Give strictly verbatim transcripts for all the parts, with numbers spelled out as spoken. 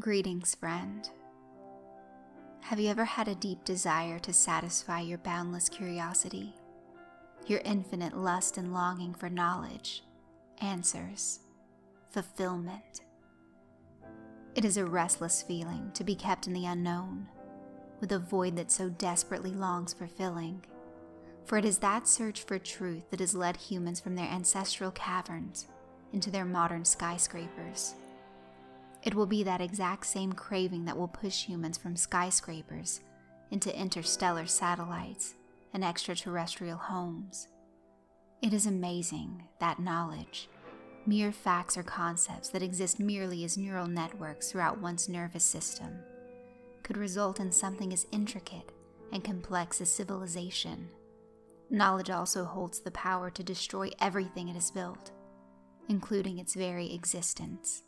Greetings, friend. Have you ever had a deep desire to satisfy your boundless curiosity, your infinite lust and longing for knowledge, answers, fulfillment? It is a restless feeling to be kept in the unknown, with a void that so desperately longs for filling, for it is that search for truth that has led humans from their ancestral caverns into their modern skyscrapers. It will be that exact same craving that will push humans from skyscrapers into interstellar satellites and extraterrestrial homes. It is amazing that knowledge, mere facts or concepts that exist merely as neural networks throughout one's nervous system, could result in something as intricate and complex as civilization. Knowledge also holds the power to destroy everything it has built, including its very existence.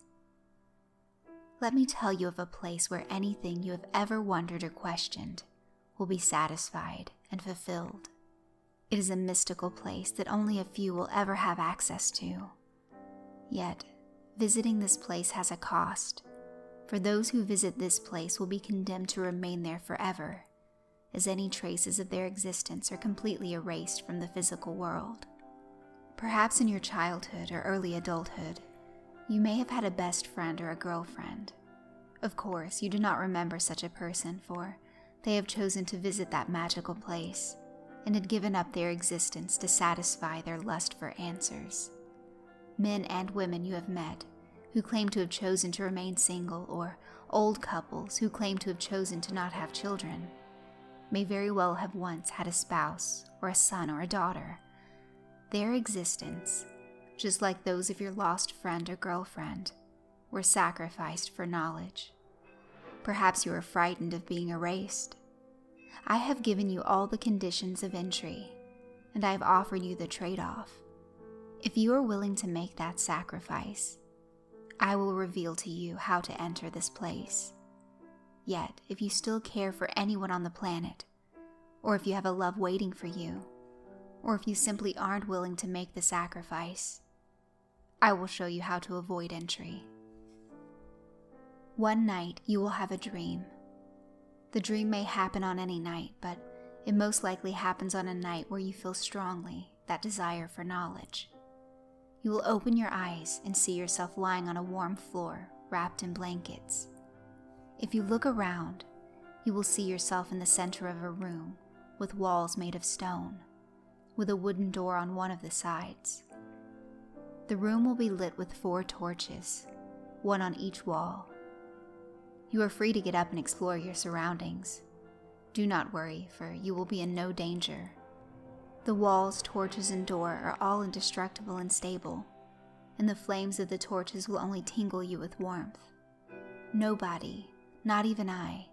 Let me tell you of a place where anything you have ever wondered or questioned will be satisfied and fulfilled. It is a mystical place that only a few will ever have access to. Yet, visiting this place has a cost, for those who visit this place will be condemned to remain there forever, as any traces of their existence are completely erased from the physical world. Perhaps in your childhood or early adulthood, you may have had a best friend or a girlfriend. Of course, you do not remember such a person, for they have chosen to visit that magical place and had given up their existence to satisfy their lust for answers. Men and women you have met who claim to have chosen to remain single, or old couples who claim to have chosen to not have children, may very well have once had a spouse or a son or a daughter. Their existence, just like those of your lost friend or girlfriend, were sacrificed for knowledge. Perhaps you are frightened of being erased. I have given you all the conditions of entry, and I have offered you the trade-off. If you are willing to make that sacrifice, I will reveal to you how to enter this place. Yet, if you still care for anyone on the planet, or if you have a love waiting for you, or if you simply aren't willing to make the sacrifice, I will show you how to avoid entry. One night, you will have a dream. The dream may happen on any night, but it most likely happens on a night where you feel strongly that desire for knowledge. You will open your eyes and see yourself lying on a warm floor, wrapped in blankets. If you look around, you will see yourself in the center of a room with walls made of stone, with a wooden door on one of the sides. The room will be lit with four torches, one on each wall. You are free to get up and explore your surroundings. Do not worry, for you will be in no danger. The walls, torches, and door are all indestructible and stable, and the flames of the torches will only tingle you with warmth. Nobody, not even I,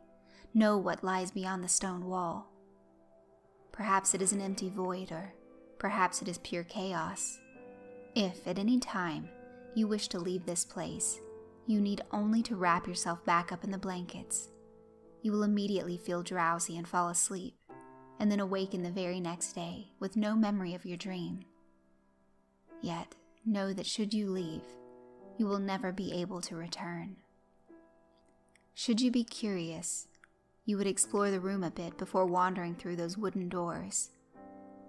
know what lies beyond the stone wall. Perhaps it is an empty void, or perhaps it is pure chaos. If at any time you wish to leave this place, you need only to wrap yourself back up in the blankets. You will immediately feel drowsy and fall asleep, and then awaken the very next day with no memory of your dream. Yet, know that should you leave, you will never be able to return. Should you be curious, you would explore the room a bit before wandering through those wooden doors.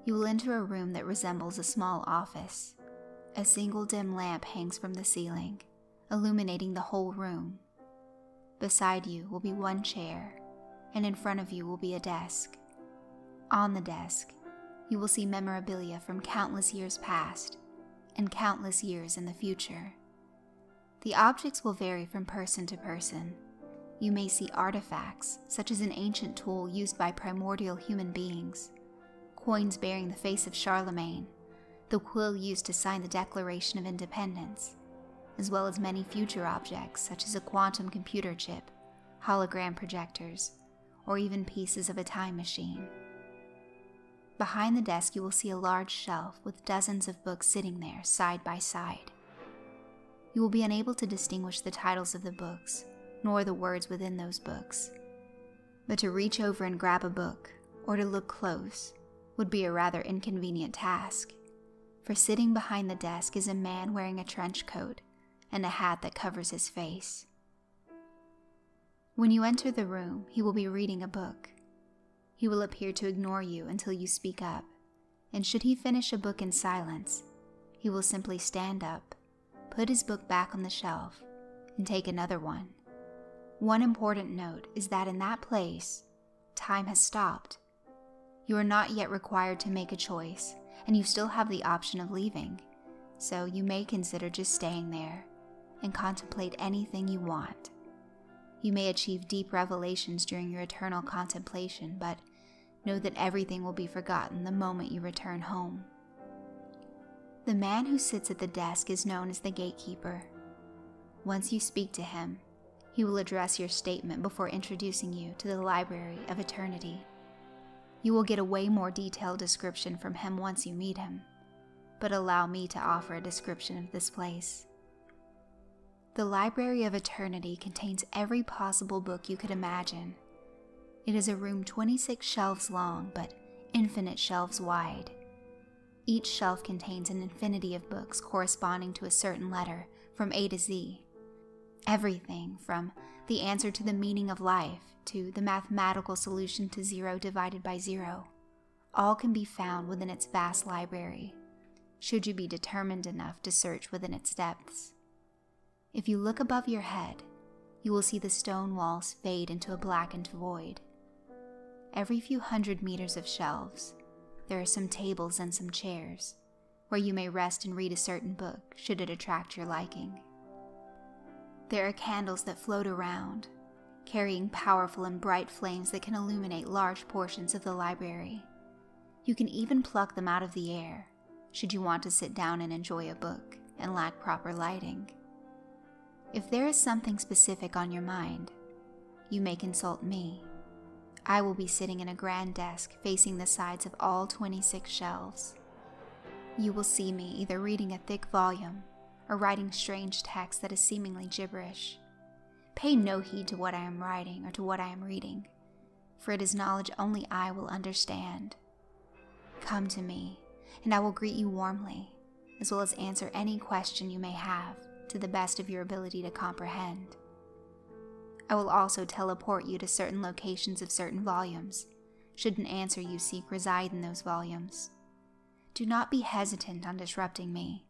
You will enter a room that resembles a small office. A single dim lamp hangs from the ceiling, illuminating the whole room. Beside you will be one chair, and in front of you will be a desk. On the desk, you will see memorabilia from countless years past and countless years in the future. The objects will vary from person to person. You may see artifacts, such as an ancient tool used by primordial human beings, coins bearing the face of Charlemagne, the quill used to sign the Declaration of Independence, as well as many future objects, such as a quantum computer chip, hologram projectors, or even pieces of a time machine. Behind the desk, you will see a large shelf with dozens of books sitting there side by side. You will be unable to distinguish the titles of the books, nor the words within those books. But to reach over and grab a book, or to look close, would be a rather inconvenient task, for sitting behind the desk is a man wearing a trench coat and a hat that covers his face. When you enter the room, he will be reading a book. He will appear to ignore you until you speak up, and should he finish a book in silence, he will simply stand up, put his book back on the shelf, and take another one. One important note is that in that place, time has stopped. You are not yet required to make a choice, and you still have the option of leaving, so you may consider just staying there and contemplate anything you want. You may achieve deep revelations during your eternal contemplation, but know that everything will be forgotten the moment you return home. The man who sits at the desk is known as the gatekeeper. Once you speak to him, he will address your statement before introducing you to the library of eternity. You will get a way more detailed description from him once you meet him, but allow me to offer a description of this place. The Library of Eternity contains every possible book you could imagine. It is a room twenty-six shelves long, but infinite shelves wide. Each shelf contains an infinity of books corresponding to a certain letter from A to Z. Everything from the answer to the meaning of life to the mathematical solution to zero divided by zero, all can be found within its vast library, should you be determined enough to search within its depths. If you look above your head, you will see the stone walls fade into a blackened void. Every few hundred meters of shelves, there are some tables and some chairs, where you may rest and read a certain book should it attract your liking. There are candles that float around, carrying powerful and bright flames that can illuminate large portions of the library. You can even pluck them out of the air, should you want to sit down and enjoy a book and lack proper lighting. If there is something specific on your mind, you may consult me. I will be sitting in a grand desk facing the sides of all twenty-six shelves. You will see me either reading a thick volume or writing strange text that is seemingly gibberish. Pay no heed to what I am writing or to what I am reading, for it is knowledge only I will understand. Come to me, and I will greet you warmly, as well as answer any question you may have, to the best of your ability to comprehend. I will also teleport you to certain locations of certain volumes, should an answer you seek reside in those volumes. Do not be hesitant on disrupting me,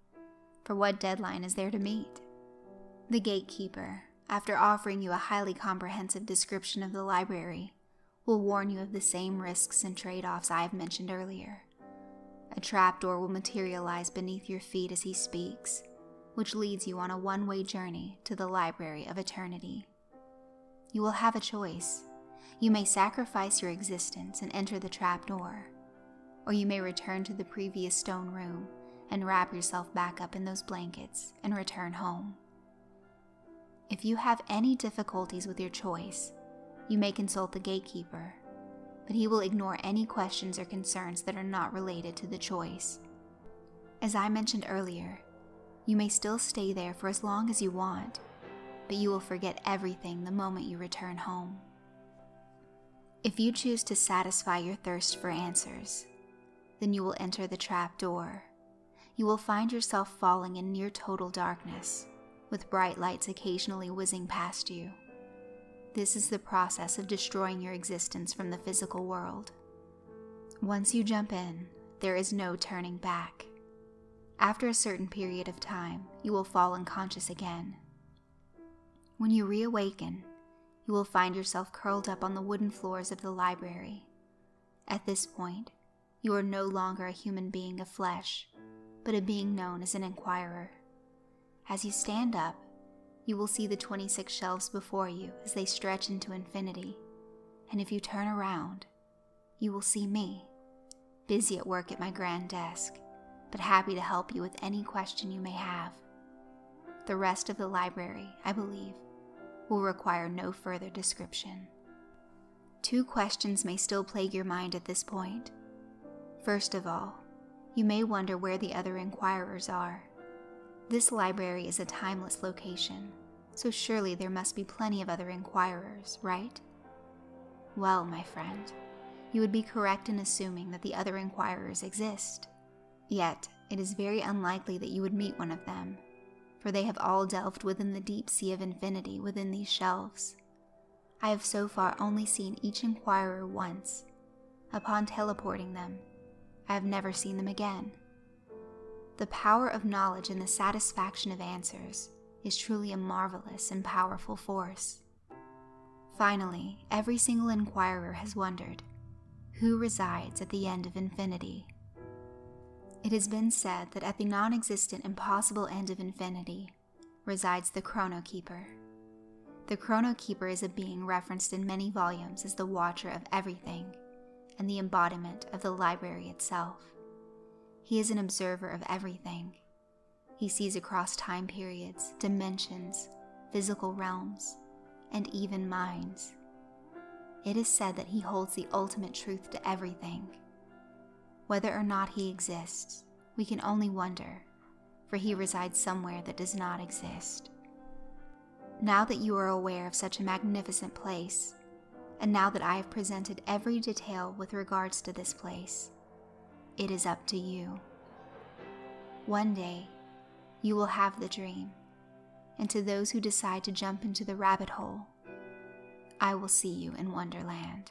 for what deadline is there to meet? The gatekeeper, after offering you a highly comprehensive description of the library, will warn you of the same risks and trade-offs I have mentioned earlier. A trapdoor will materialize beneath your feet as he speaks, which leads you on a one-way journey to the Library of Eternity. You will have a choice. You may sacrifice your existence and enter the trapdoor, or you may return to the previous stone room and wrap yourself back up in those blankets and return home. If you have any difficulties with your choice, you may consult the gatekeeper, but he will ignore any questions or concerns that are not related to the choice. As I mentioned earlier, you may still stay there for as long as you want, but you will forget everything the moment you return home. If you choose to satisfy your thirst for answers, then you will enter the trap door. You will find yourself falling in near total darkness, with bright lights occasionally whizzing past you. This is the process of destroying your existence from the physical world. Once you jump in, there is no turning back. After a certain period of time, you will fall unconscious again. When you reawaken, you will find yourself curled up on the wooden floors of the library. At this point, you are no longer a human being of flesh, but a being known as an inquirer. As you stand up, you will see the twenty-six shelves before you as they stretch into infinity, and if you turn around, you will see me, busy at work at my grand desk, but happy to help you with any question you may have. The rest of the library, I believe, will require no further description. Two questions may still plague your mind at this point. First of all, you may wonder where the other inquirers are. This library is a timeless location, so surely there must be plenty of other inquirers, right? Well, my friend, you would be correct in assuming that the other inquirers exist. Yet, it is very unlikely that you would meet one of them, for they have all delved within the deep sea of infinity within these shelves. I have so far only seen each inquirer once. Upon teleporting them, I have never seen them again. The power of knowledge and the satisfaction of answers is truly a marvelous and powerful force. Finally, every single inquirer has wondered, who resides at the end of infinity? It has been said that at the non-existent impossible end of infinity resides the Chronokeeper. The Chronokeeper is a being referenced in many volumes as the watcher of everything and the embodiment of the library itself. He is an observer of everything. He sees across time periods, dimensions, physical realms, and even minds. It is said that he holds the ultimate truth to everything. Whether or not he exists, we can only wonder, for he resides somewhere that does not exist. Now that you are aware of such a magnificent place, and now that I have presented every detail with regards to this place, it is up to you. One day, you will have the dream, and to those who decide to jump into the rabbit hole, I will see you in Wonderland.